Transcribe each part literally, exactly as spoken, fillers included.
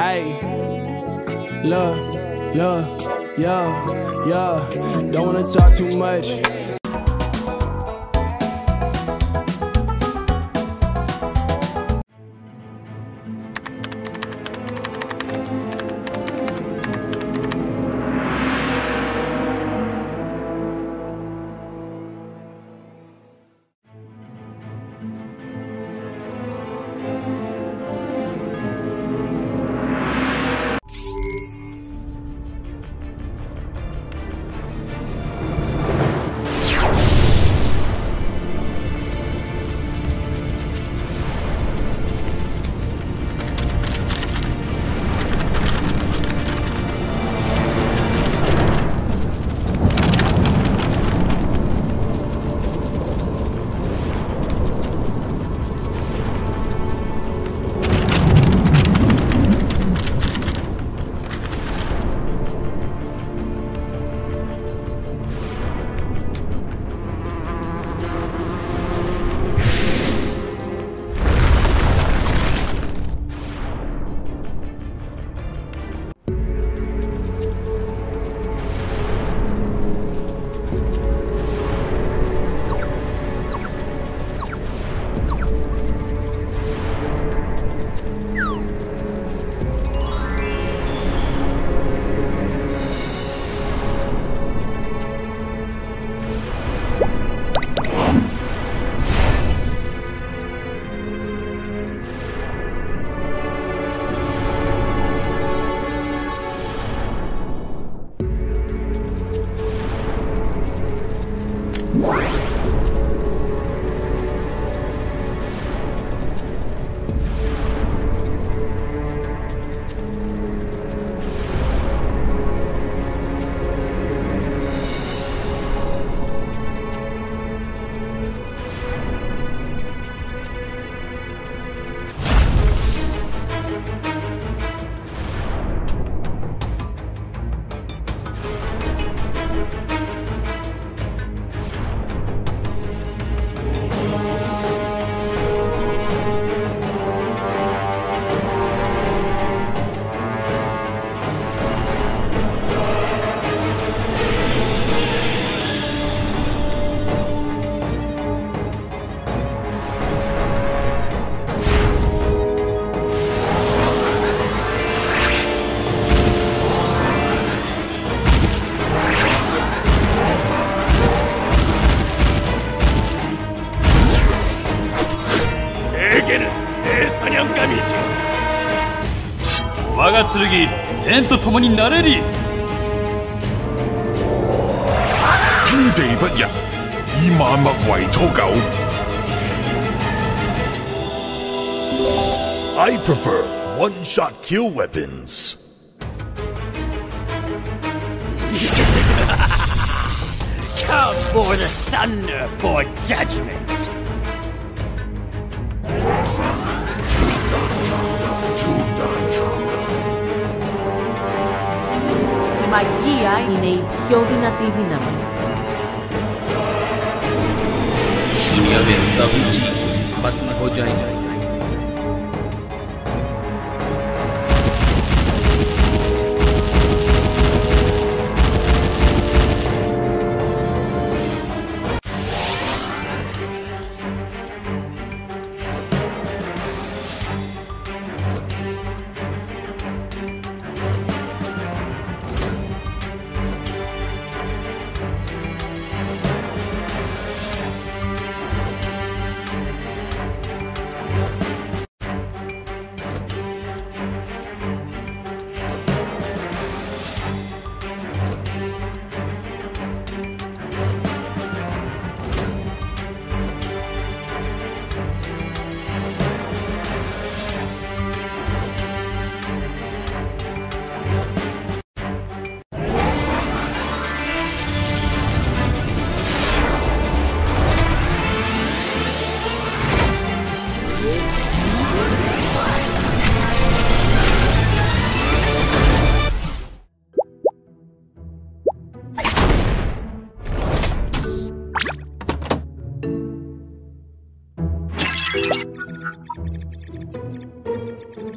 Hey, look, look, yo, yo, don't wanna talk too much. Tim Debaya, Imam of White Togao. I prefer one-shot kill weapons. Count for the thunder for judgment. Η μαγεία είναι η πιο δυνατή δύναμη. Thank you.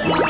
What?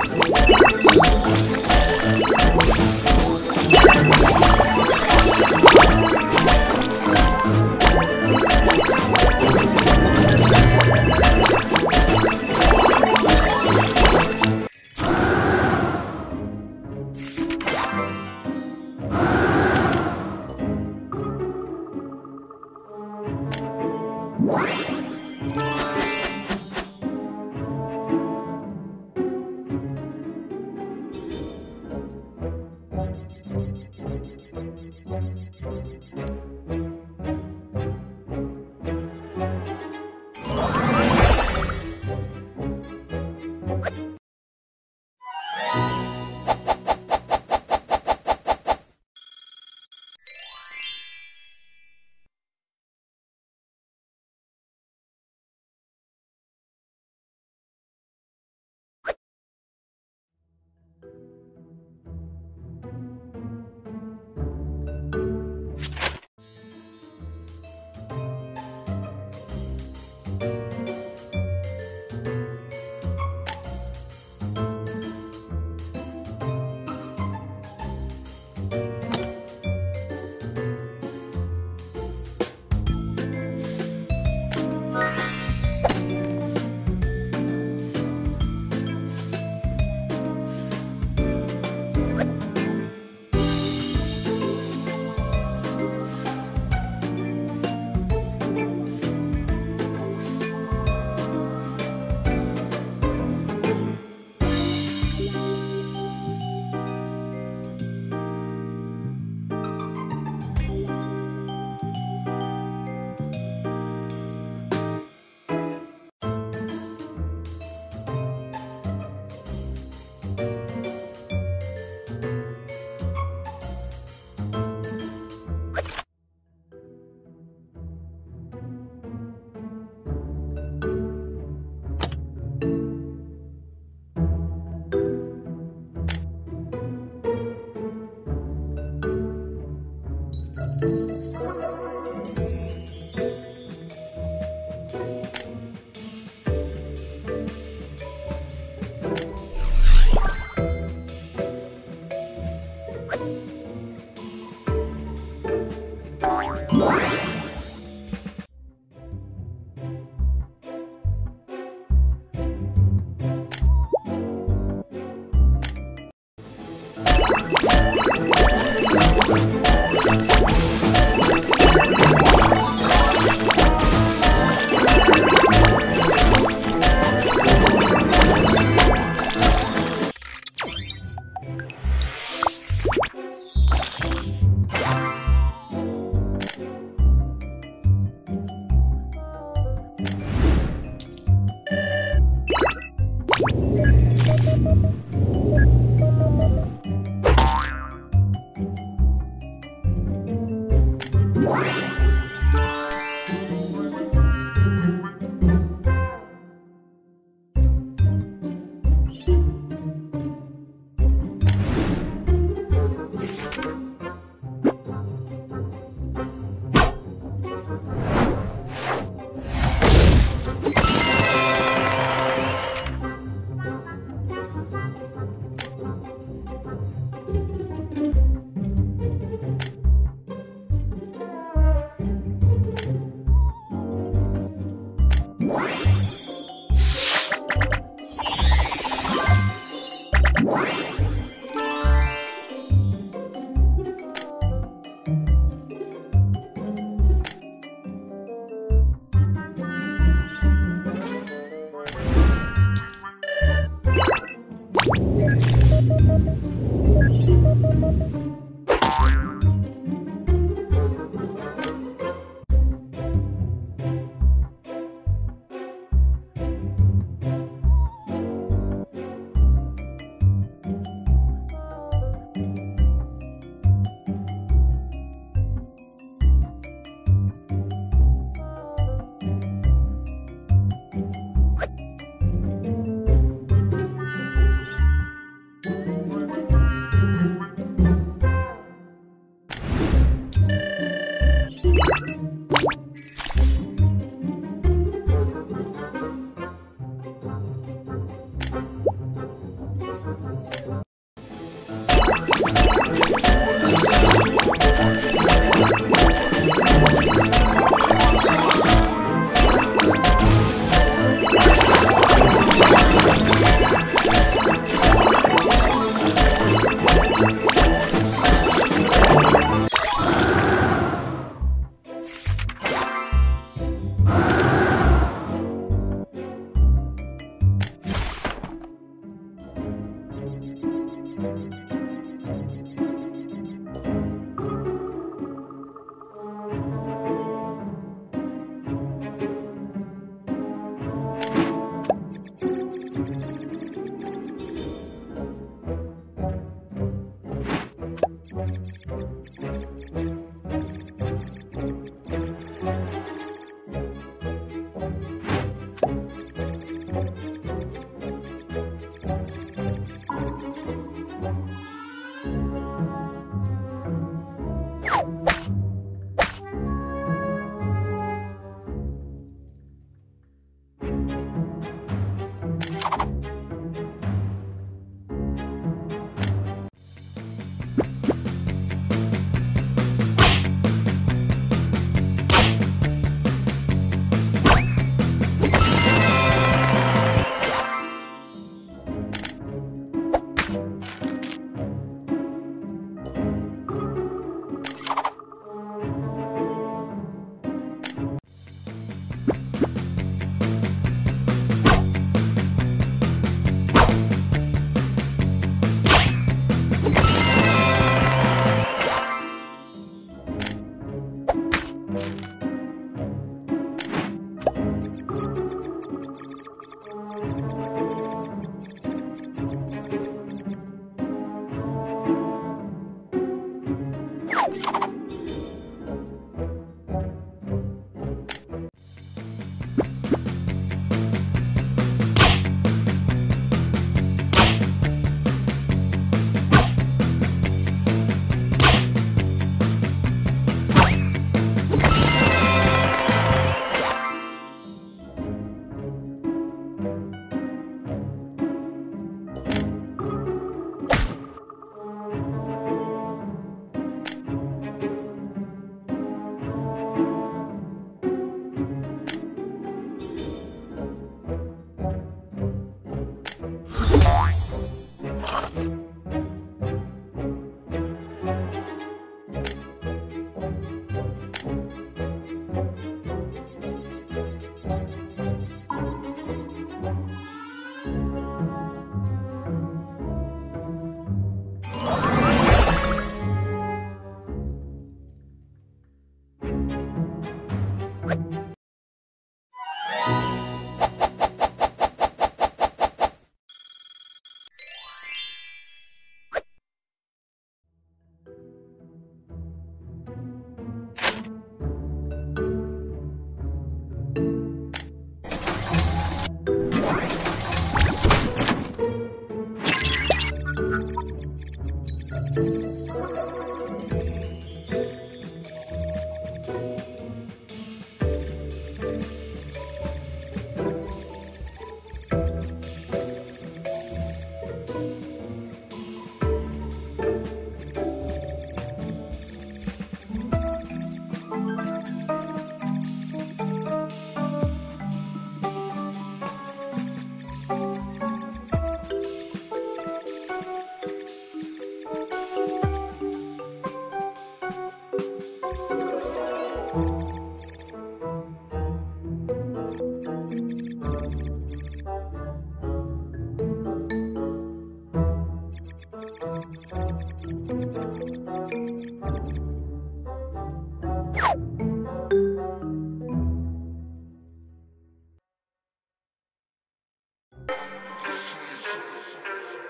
Thank you.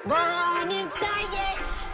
Born inside it.